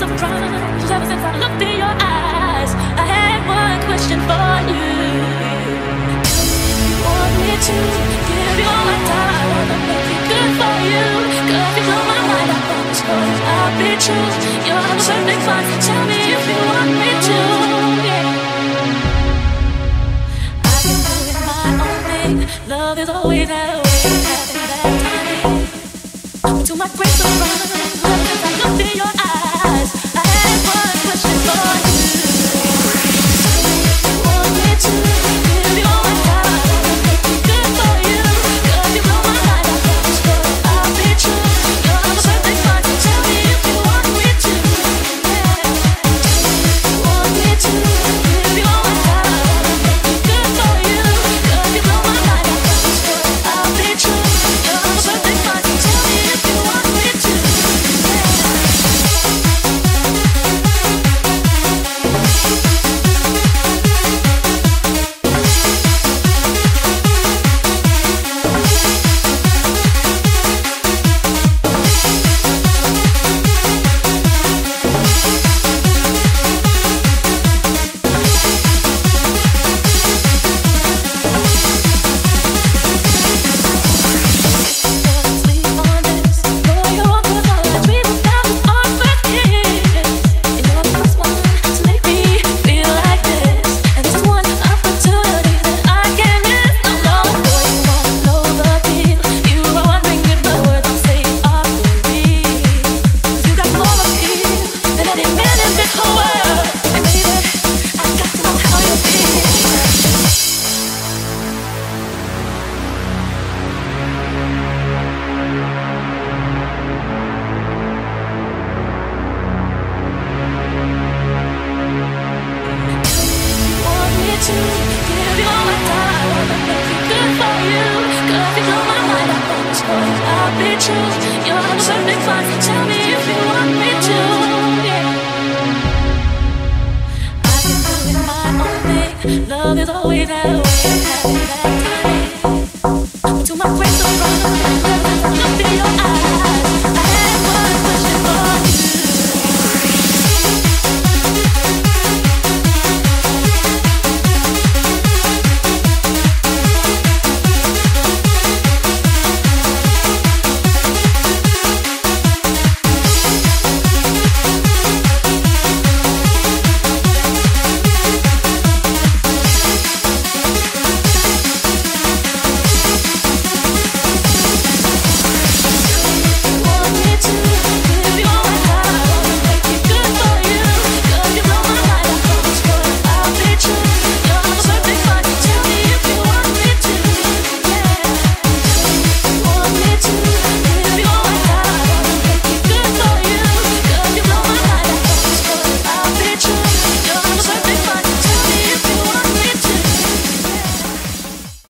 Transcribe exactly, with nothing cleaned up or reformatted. been surprised ever since I looked in your eyes. I had one question for you. You want me to give you all my time? I wanna make it good for you. Cause you blow my mind, I promise, cause I'll be true. You're absolutely fine, tell me if you want me to. Yeah. I've been doing my own thing. Love is always out. To my great surprise, I looked in your eyes. I had one question for you. You want me to give you all my time? I wanna make it good for you. Cause you blow my mind, I promise, cause I'll be true. You're absolutely fine, so tell me if you want me to. Yeah. You want me to give you all my time? I wanna make it good for you. Cause you blow my mind, I promise, cause I'll be true. You're absolutely fine, so tell me if you want me to. Love is always that way.